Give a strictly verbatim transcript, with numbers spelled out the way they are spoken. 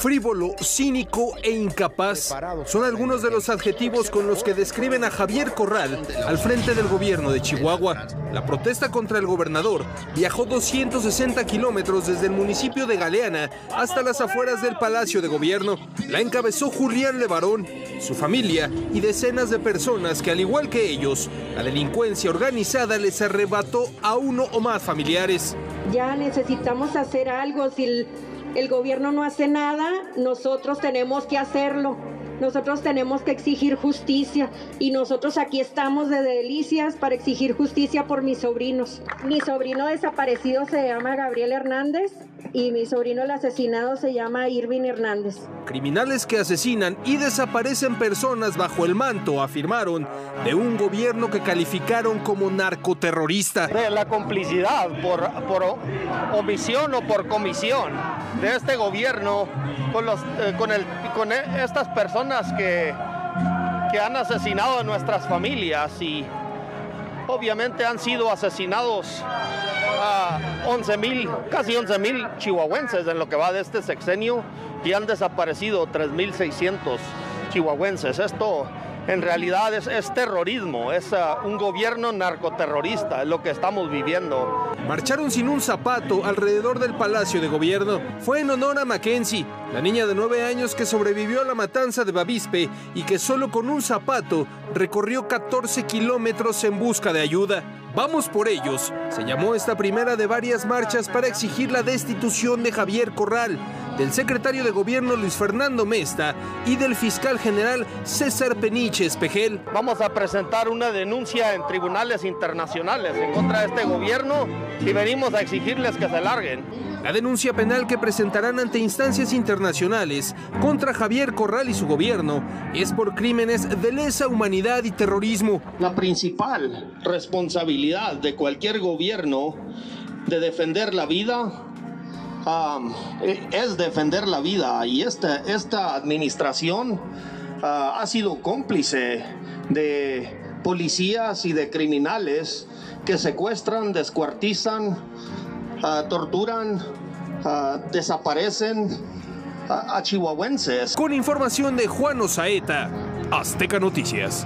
frívolo, cínico e incapaz son algunos de los adjetivos con los que describen a Javier Corral al frente del gobierno de Chihuahua. La protesta contra el gobernador viajó doscientos sesenta kilómetros desde el municipio de Galeana hasta las afueras del Palacio de Gobierno. La encabezó Julián LeBarón, su familia y decenas de personas que, al igual que ellos, la delincuencia organizada les arrebató a uno o más familiares. Ya necesitamos hacer algo. Si el, el gobierno no hace nada, nosotros tenemos que hacerlo. Nosotros tenemos que exigir justicia y nosotros aquí estamos de delicias para exigir justicia por mis sobrinos. Mi sobrino desaparecido se llama Gabriel Hernández y mi sobrino el asesinado se llama Irving Hernández. Criminales que asesinan y desaparecen personas bajo el manto, afirmaron, de un gobierno que calificaron como narcoterrorista. De la complicidad por, por omisión o por comisión de este gobierno con, los, eh, con, el, con estas personas Que, que han asesinado a nuestras familias, y obviamente han sido asesinados a once mil, casi once mil chihuahuenses en lo que va de este sexenio, y han desaparecido tres mil seiscientos chihuahuenses. Esto en realidad es, es terrorismo, es uh, un gobierno narcoterrorista, es lo que estamos viviendo. Marcharon sin un zapato alrededor del Palacio de Gobierno. Fue en honor a Mackenzie, la niña de nueve años que sobrevivió a la matanza de Babispe y que solo con un zapato recorrió catorce kilómetros en busca de ayuda. Vamos por ellos, se llamó esta primera de varias marchas para exigir la destitución de Javier Corral, del secretario de Gobierno Luis Fernando Mesta y del fiscal general César Peniche Espejel. Vamos a presentar una denuncia en tribunales internacionales en contra de este gobierno y venimos a exigirles que se larguen. La denuncia penal que presentarán ante instancias internacionales contra Javier Corral y su gobierno es por crímenes de lesa humanidad y terrorismo. La principal responsabilidad de cualquier gobierno de defender la vida Um, es defender la vida, y esta, esta administración uh, ha sido cómplice de policías y de criminales que secuestran, descuartizan, uh, torturan, uh, desaparecen a, a chihuahuenses. Con información de Juan Osaeta, Azteca Noticias.